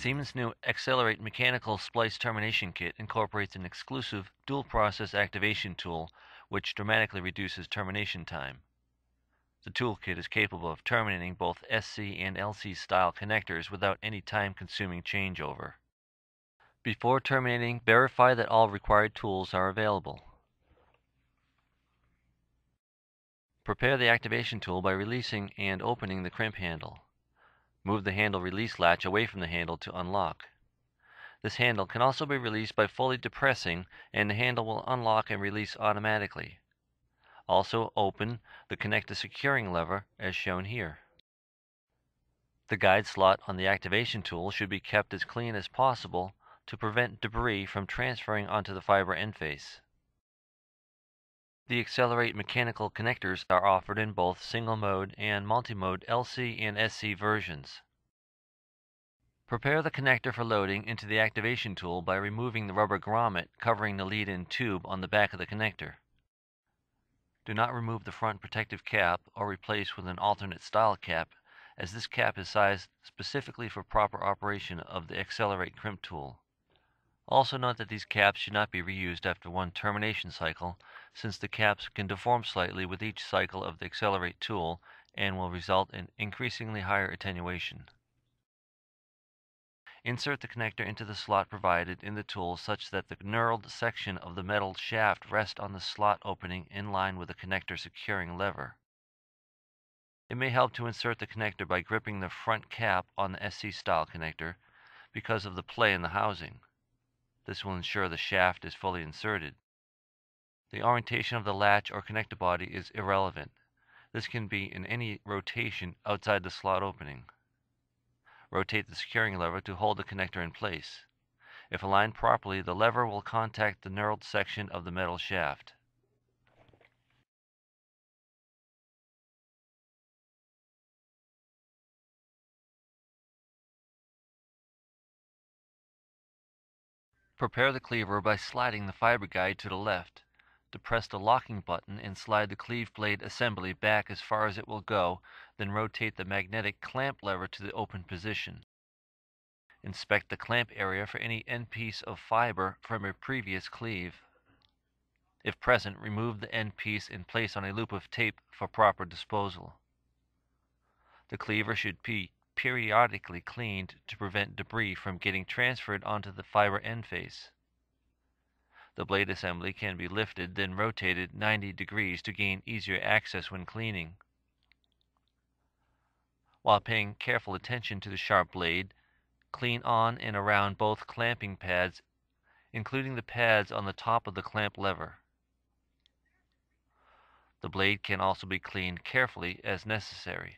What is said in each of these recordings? Siemens' new XLR8 mechanical splice termination kit incorporates an exclusive dual-process activation tool which dramatically reduces termination time. The toolkit is capable of terminating both SC and LC style connectors without any time-consuming changeover. Before terminating, verify that all required tools are available. Prepare the activation tool by releasing and opening the crimp handle. Move the handle release latch away from the handle to unlock. This handle can also be released by fully depressing, and the handle will unlock and release automatically. Also open the connector securing lever as shown here. The guide slot on the activation tool should be kept as clean as possible to prevent debris from transferring onto the fiber end face. The XLR8 mechanical connectors are offered in both single-mode and multi-mode LC and SC versions. Prepare the connector for loading into the activation tool by removing the rubber grommet covering the lead-in tube on the back of the connector. Do not remove the front protective cap or replace with an alternate style cap, as this cap is sized specifically for proper operation of the XLR8 crimp tool. Also note that these caps should not be reused after one termination cycle, since the caps can deform slightly with each cycle of the XLR8 tool and will result in increasingly higher attenuation. Insert the connector into the slot provided in the tool such that the knurled section of the metal shaft rests on the slot opening in line with the connector securing lever. It may help to insert the connector by gripping the front cap on the SC style connector because of the play in the housing. This will ensure the shaft is fully inserted. The orientation of the latch or connector body is irrelevant. This can be in any rotation outside the slot opening. Rotate the securing lever to hold the connector in place. If aligned properly, the lever will contact the knurled section of the metal shaft. Prepare the cleaver by sliding the fiber guide to the left. Depress the locking button and slide the cleave blade assembly back as far as it will go, then rotate the magnetic clamp lever to the open position. Inspect the clamp area for any end piece of fiber from a previous cleave. If present, remove the end piece and place on a loop of tape for proper disposal. The cleaver should be periodically cleaned to prevent debris from getting transferred onto the fiber end face. The blade assembly can be lifted, then rotated 90 degrees to gain easier access when cleaning. While paying careful attention to the sharp blade, clean on and around both clamping pads, including the pads on the top of the clamp lever. The blade can also be cleaned carefully as necessary.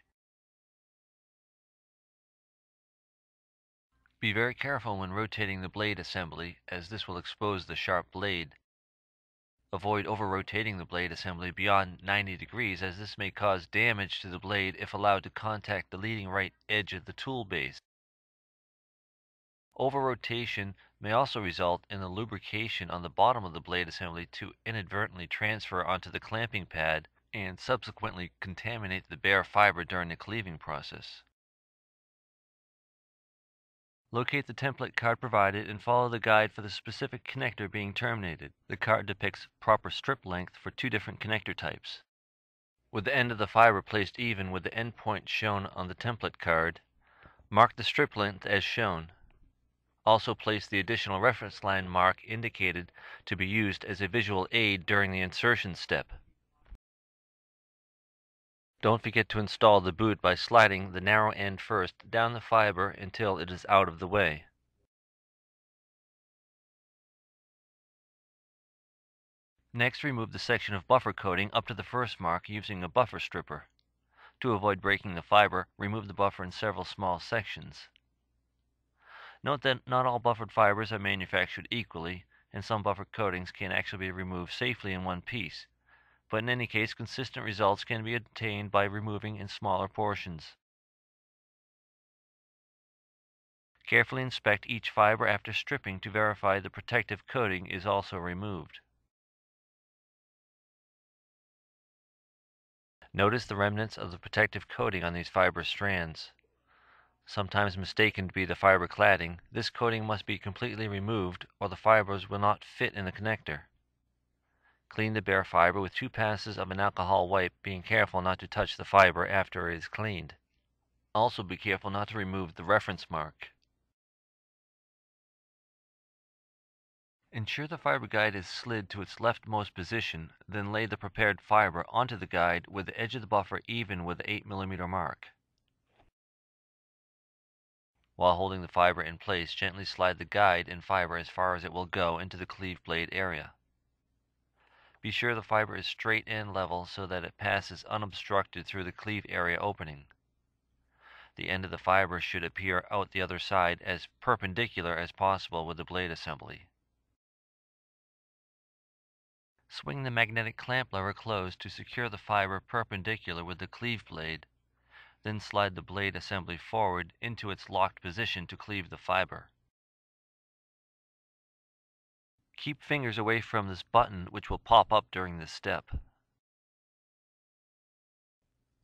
Be very careful when rotating the blade assembly, as this will expose the sharp blade. Avoid over-rotating the blade assembly beyond 90 degrees, as this may cause damage to the blade if allowed to contact the leading right edge of the tool base. Over-rotation may also result in the lubrication on the bottom of the blade assembly to inadvertently transfer onto the clamping pad and subsequently contaminate the bare fiber during the cleaving process. Locate the template card provided and follow the guide for the specific connector being terminated. The card depicts proper strip length for two different connector types. With the end of the fiber placed even with the end point shown on the template card, mark the strip length as shown. Also place the additional reference line mark indicated to be used as a visual aid during the insertion step. Don't forget to install the boot by sliding the narrow end first down the fiber until it is out of the way. Next, remove the section of buffer coating up to the first mark using a buffer stripper. To avoid breaking the fiber, remove the buffer in several small sections. Note that not all buffered fibers are manufactured equally, and some buffer coatings can actually be removed safely in one piece. But in any case, consistent results can be obtained by removing in smaller portions. Carefully inspect each fiber after stripping to verify the protective coating is also removed. Notice the remnants of the protective coating on these fiber strands. sometimes mistaken to be the fiber cladding, this coating must be completely removed or the fibers will not fit in the connector. Clean the bare fiber with 2 passes of an alcohol wipe, being careful not to touch the fiber after it is cleaned. Also be careful not to remove the reference mark. Ensure the fiber guide is slid to its leftmost position, then lay the prepared fiber onto the guide with the edge of the buffer even with the 8 mm mark. While holding the fiber in place, gently slide the guide and fiber as far as it will go into the cleave blade area. Be sure the fiber is straight and level so that it passes unobstructed through the cleave area opening. The end of the fiber should appear out the other side as perpendicular as possible with the blade assembly. Swing the magnetic clamp lever closed to secure the fiber perpendicular with the cleave blade, then slide the blade assembly forward into its locked position to cleave the fiber. Keep fingers away from this button, which will pop up during this step.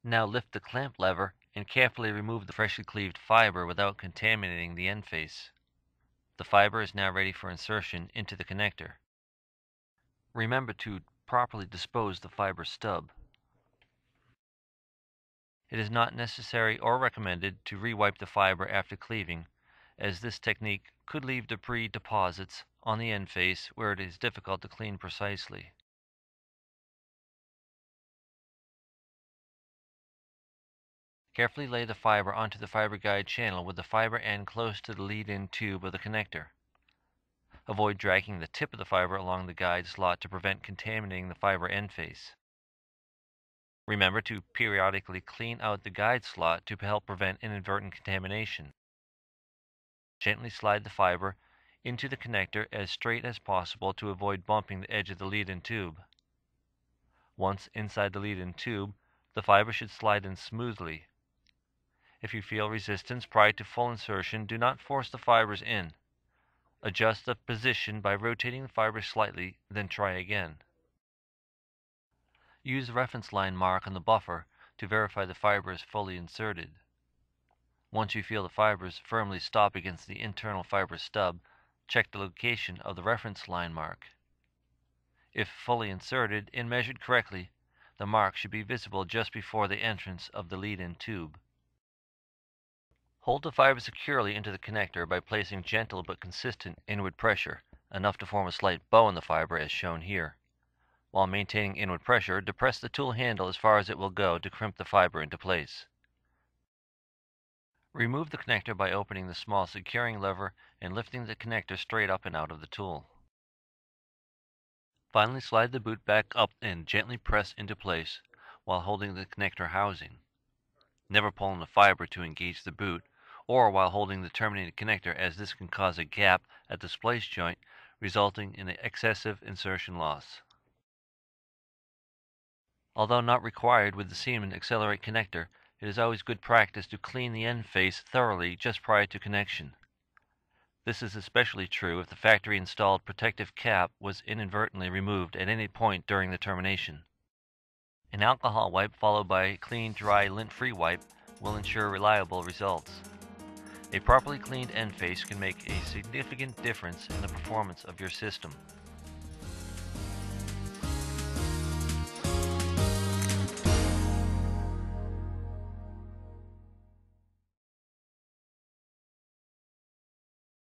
Now lift the clamp lever and carefully remove the freshly cleaved fiber without contaminating the end face. The fiber is now ready for insertion into the connector. Remember to properly dispose the fiber stub. It is not necessary or recommended to rewipe the fiber after cleaving, as this technique could leave debris deposits on the end face where it is difficult to clean precisely. Carefully lay the fiber onto the fiber guide channel with the fiber end close to the lead-in tube of the connector. Avoid dragging the tip of the fiber along the guide slot to prevent contaminating the fiber end face. Remember to periodically clean out the guide slot to help prevent inadvertent contamination. Gently slide the fiber into the connector as straight as possible to avoid bumping the edge of the lead-in tube. Once inside the lead-in tube, the fiber should slide in smoothly. If you feel resistance prior to full insertion, do not force the fibers in. Adjust the position by rotating the fiber slightly, then try again. Use the reference line mark on the buffer to verify the fiber is fully inserted. Once you feel the fibers firmly stop against the internal fiber stub, check the location of the reference line mark. If fully inserted and measured correctly, the mark should be visible just before the entrance of the lead-in tube. Hold the fiber securely into the connector by placing gentle but consistent inward pressure, enough to form a slight bow in the fiber as shown here. While maintaining inward pressure, depress the tool handle as far as it will go to crimp the fiber into place. Remove the connector by opening the small securing lever and lifting the connector straight up and out of the tool. Finally, slide the boot back up and gently press into place while holding the connector housing. Never pull on the fiber to engage the boot, or while holding the terminated connector, as this can cause a gap at the splice joint, resulting in excessive insertion loss. Although not required with the Siemon XLR8 connector, it is always good practice to clean the end face thoroughly just prior to connection. This is especially true if the factory installed protective cap was inadvertently removed at any point during the termination. An alcohol wipe followed by a clean, dry, lint-free wipe will ensure reliable results. A properly cleaned end face can make a significant difference in the performance of your system.